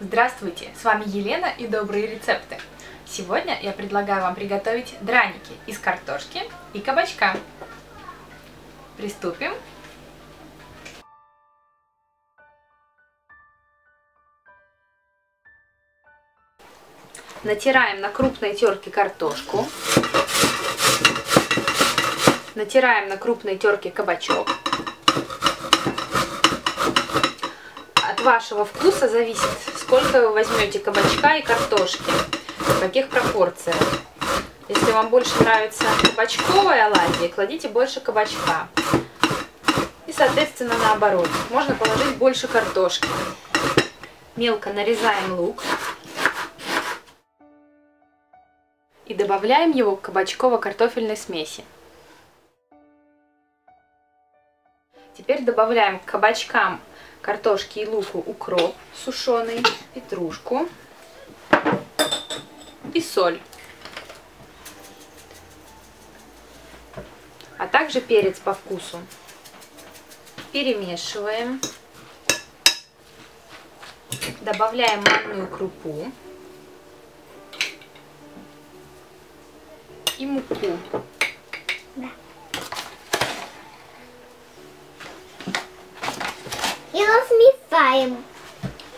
Здравствуйте, с вами Елена и добрые рецепты. Сегодня я предлагаю вам приготовить драники из картошки и кабачка. Приступим. Натираем на крупной терке картошку. Натираем на крупной терке кабачок. От вашего вкуса зависит, сколько вы возьмете кабачка и картошки, в каких пропорциях. Если вам больше нравятся кабачковые оладьи, кладите больше кабачка. И, соответственно, наоборот, можно положить больше картошки. Мелко нарезаем лук и добавляем его к кабачково-картофельной смеси. Теперь добавляем к кабачкам, картошке и луку укроп сушеный, петрушку и соль, а также перец по вкусу. Перемешиваем, добавляем манную крупу и муку.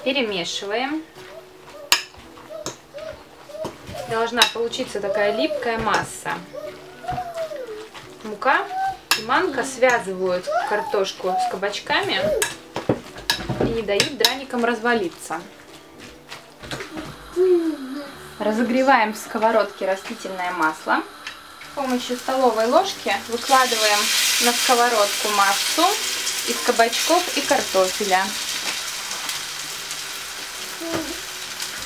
Перемешиваем. Должна получиться такая липкая масса. Мука и манка связывают картошку с кабачками и не дают драникам развалиться. Разогреваем в сковородке растительное масло. С помощью столовой ложки выкладываем на сковородку массу из кабачков и картофеля.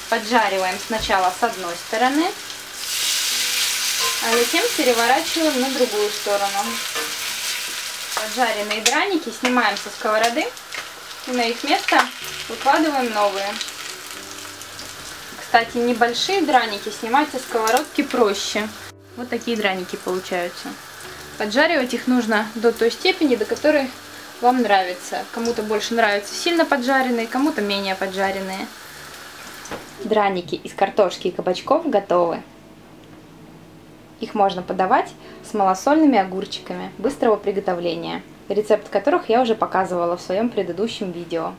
Поджариваем сначала с одной стороны, а затем переворачиваем на другую сторону. Поджаренные драники снимаем со сковороды и на их место выкладываем новые. Кстати, небольшие драники снимать со сковородки проще. Вот такие драники получаются. Поджаривать их нужно до той степени, до которой вам нравится. Кому-то больше нравятся сильно поджаренные, кому-то менее поджаренные. Драники из картошки и кабачков готовы. Их можно подавать с малосольными огурчиками быстрого приготовления, рецепт которых я уже показывала в своем предыдущем видео.